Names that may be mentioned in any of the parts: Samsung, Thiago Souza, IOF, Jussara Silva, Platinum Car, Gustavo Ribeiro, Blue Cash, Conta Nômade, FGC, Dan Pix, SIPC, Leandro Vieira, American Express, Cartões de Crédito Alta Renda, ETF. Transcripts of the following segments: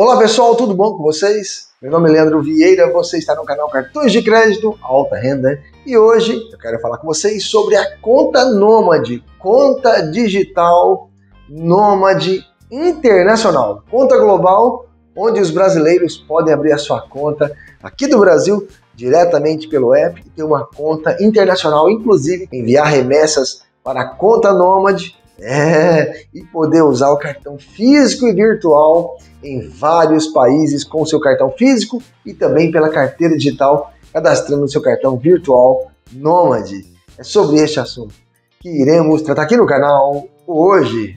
Olá pessoal, tudo bom com vocês? Meu nome é Leandro Vieira, você está no canal Cartões de Crédito Alta Renda e hoje eu quero falar com vocês sobre a Conta Nômade, conta digital nômade internacional, conta global, onde os brasileiros podem abrir a sua conta aqui do Brasil diretamente pelo app e ter uma conta internacional, inclusive enviar remessas para a Conta Nômade e poder usar o cartão físico e virtual em vários países com o seu cartão físico e também pela carteira digital, cadastrando o seu cartão virtual Nômade. É sobre este assunto que iremos tratar aqui no canal hoje.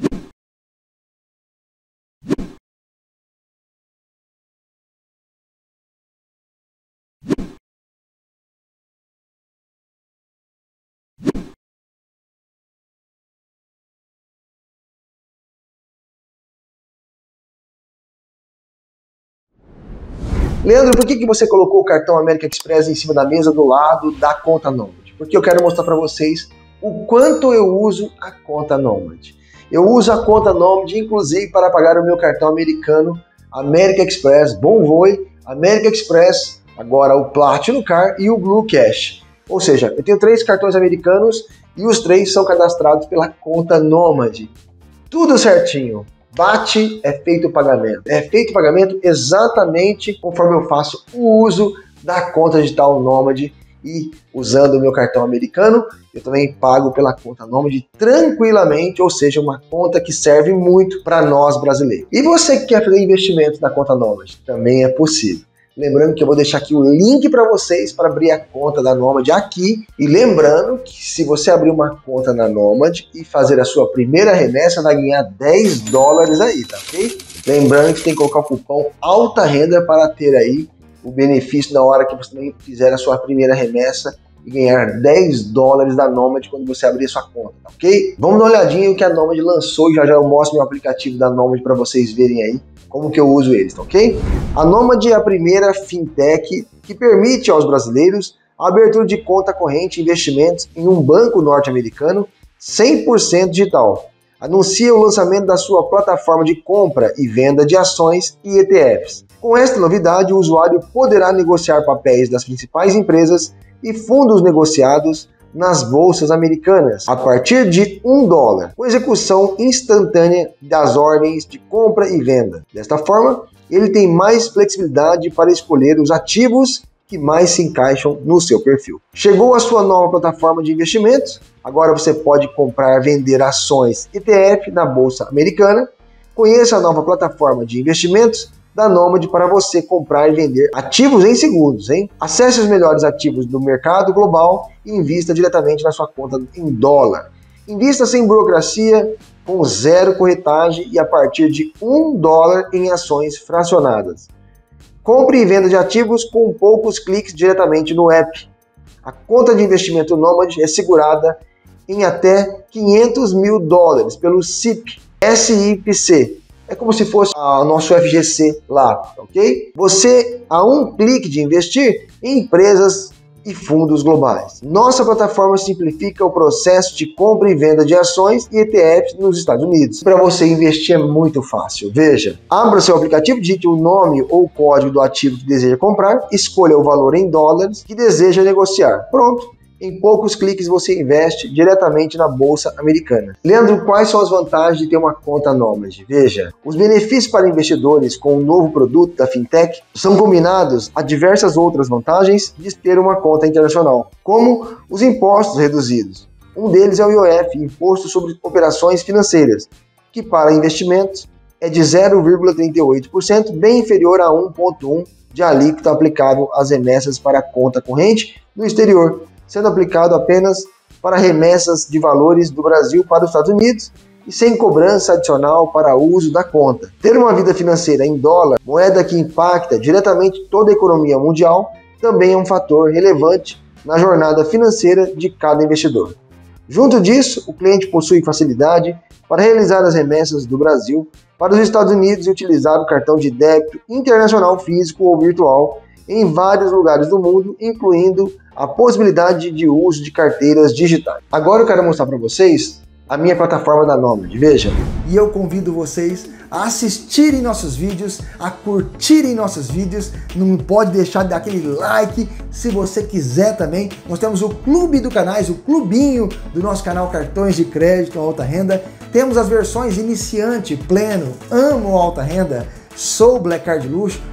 Leandro, por que você colocou o cartão American Express em cima da mesa do lado da Conta Nômade? Porque eu quero mostrar para vocês o quanto eu uso a Conta Nômade. Eu uso a Conta Nômade, inclusive, para pagar o meu cartão americano American Express, Bonvoy, American Express, agora o Platinum Car e o Blue Cash. Ou seja, eu tenho três cartões americanos e os três são cadastrados pela Conta Nômade. Tudo certinho. Bate, é feito o pagamento. É feito o pagamento exatamente conforme eu faço o uso da conta digital Nômade e usando o meu cartão americano, eu também pago pela conta Nômade tranquilamente, ou seja, uma conta que serve muito para nós brasileiros. E você que quer fazer investimento na conta Nômade, também é possível. Lembrando que eu vou deixar aqui o link para vocês para abrir a conta da Nômade aqui. E lembrando que se você abrir uma conta na Nômade e fazer a sua primeira remessa, vai ganhar 10 dólares aí, tá ok? Lembrando que tem que colocar o cupom Alta Renda para ter aí o benefício na hora que você também fizer a sua primeira remessa e ganhar 10 dólares da Nômade quando você abrir a sua conta, tá ok? Vamos dar uma olhadinha o que a Nômade lançou e já eu mostro meu aplicativo da Nômade para vocês verem aí como que eu uso eles, tá ok? A Nômade é a primeira fintech que permite aos brasileiros a abertura de conta corrente e investimentos em um banco norte-americano 100% digital. Anuncia o lançamento da sua plataforma de compra e venda de ações e ETFs. Com esta novidade, o usuário poderá negociar papéis das principais empresas e fundos negociados nas bolsas americanas a partir de $1, com execução instantânea das ordens de compra e venda. Desta forma, ele tem mais flexibilidade para escolher os ativos que mais se encaixam no seu perfil. Chegou a sua nova plataforma de investimentos, agora você pode comprar e vender ações ETF na bolsa americana. Conheça a nova plataforma de investimentos da Nômade para você comprar e vender ativos em segundos, hein? Acesse os melhores ativos do mercado global e invista diretamente na sua conta em dólar. Invista sem burocracia, com zero corretagem e a partir de $1 em ações fracionadas. Compre e venda de ativos com poucos cliques diretamente no app. A conta de investimento Nômade é segurada em até $500 mil pelo SIPC. É como se fosse o nosso FGC lá, ok? Você, a um clique de investir em empresas e fundos globais. Nossa plataforma simplifica o processo de compra e venda de ações e ETFs nos Estados Unidos. Para você investir é muito fácil. Veja, abra seu aplicativo, digite o nome ou código do ativo que deseja comprar, escolha o valor em dólares que deseja negociar. Pronto. Em poucos cliques você investe diretamente na bolsa americana. Leandro, quais são as vantagens de ter uma conta Nômade? Veja, os benefícios para investidores com o novo produto da fintech são combinados a diversas outras vantagens de ter uma conta internacional, como os impostos reduzidos. Um deles é o IOF, Imposto sobre Operações Financeiras, que para investimentos é de 0,38%, bem inferior a 1,1% de alíquota aplicável às remessas para a conta corrente no exterior, sendo aplicado apenas para remessas de valores do Brasil para os Estados Unidos e sem cobrança adicional para uso da conta. Ter uma vida financeira em dólar, moeda que impacta diretamente toda a economia mundial, também é um fator relevante na jornada financeira de cada investidor. Junto disso, o cliente possui facilidade para realizar as remessas do Brasil para os Estados Unidos e utilizar o cartão de débito internacional físico ou virtual em vários lugares do mundo, incluindo a possibilidade de uso de carteiras digitais. Agora eu quero mostrar para vocês a minha plataforma da Nômade, veja. E eu convido vocês a assistirem nossos vídeos, a curtirem nossos vídeos. Não pode deixar de dar aquele like se você quiser também. Nós temos o clube do canais, o clubinho do nosso canal Cartões de Crédito Alta Renda. Temos as versões iniciante, pleno, amo alta renda, sou Black Card Luxo,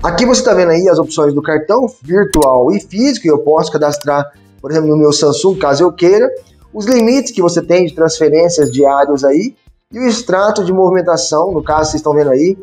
Aqui você está vendo aí as opções do cartão virtual e físico, e eu posso cadastrar, por exemplo, no meu Samsung, caso eu queira, os limites que você tem de transferências diárias aí, e o extrato de movimentação, no caso vocês estão vendo aí,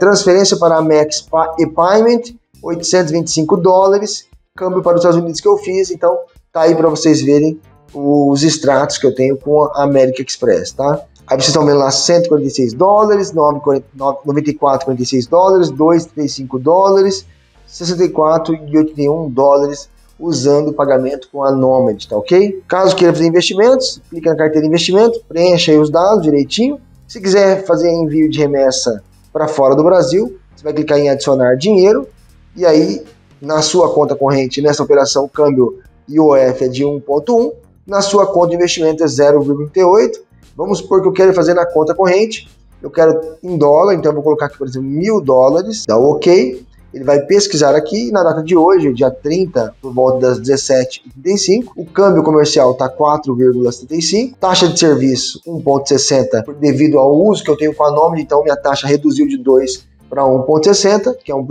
transferência para a Max e Payment, $825, câmbio para os Estados Unidos que eu fiz, então tá aí para vocês verem os extratos que eu tenho com a American Express, tá? Aí vocês estão vendo lá $146, $94,46, $235, $64,81, usando o pagamento com a Nômade, tá ok? Caso queira fazer investimentos, clica na carteira de investimento, preencha aí os dados direitinho. Se quiser fazer envio de remessa para fora do Brasil, você vai clicar em adicionar dinheiro, e aí na sua conta corrente, nessa operação, o câmbio IOF é de 1,1, na sua conta de investimento é 0,38, Vamos supor que eu quero fazer na conta corrente, eu quero em dólar, então eu vou colocar aqui, por exemplo, $1.000, dá ok, ele vai pesquisar aqui, e na data de hoje, dia 30, por volta das 17h35, o câmbio comercial está 4,75, taxa de serviço 1,60, devido ao uso que eu tenho com a Nômade, então minha taxa reduziu de 2 para 1,60, que é um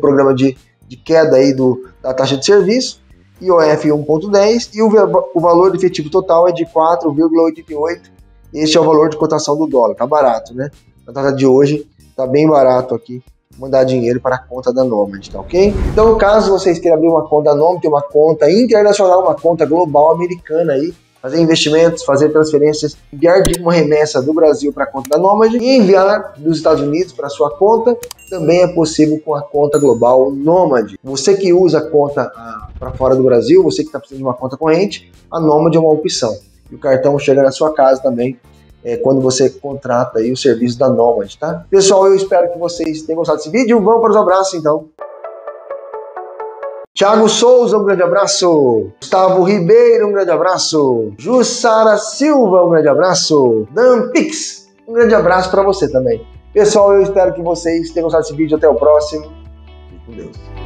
programa de queda aí da taxa de serviço, IOF 1,10, e o valor efetivo total é de 4,88, Este é o valor de cotação do dólar, tá barato, né? Na data de hoje, tá bem barato aqui mandar dinheiro para a conta da Nômade, tá ok? Então, caso vocês queiram abrir uma conta da Nômade, tem uma conta internacional, uma conta global americana aí, fazer investimentos, fazer transferências, enviar de uma remessa do Brasil para a conta da Nômade e enviar dos Estados Unidos para sua conta, também é possível com a conta global Nômade. Você que usa a conta para fora do Brasil, você que está precisando de uma conta corrente, a Nômade é uma opção. E o cartão chega na sua casa também, quando você contrata aí o serviço da Nômade, tá? Pessoal, eu espero que vocês tenham gostado desse vídeo. Vamos para os abraços, então. Thiago Souza, um grande abraço. Gustavo Ribeiro, um grande abraço. Jussara Silva, um grande abraço. Dan Pix, um grande abraço para você também. Pessoal, eu espero que vocês tenham gostado desse vídeo. Até o próximo. Fique com Deus.